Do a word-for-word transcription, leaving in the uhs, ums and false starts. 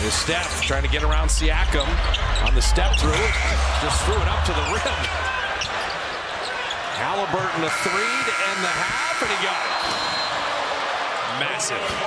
Here's Steph trying to get around Siakam on the step through. Just threw it up to the rim. Haliburton a three to end the half, and he got it. Massive.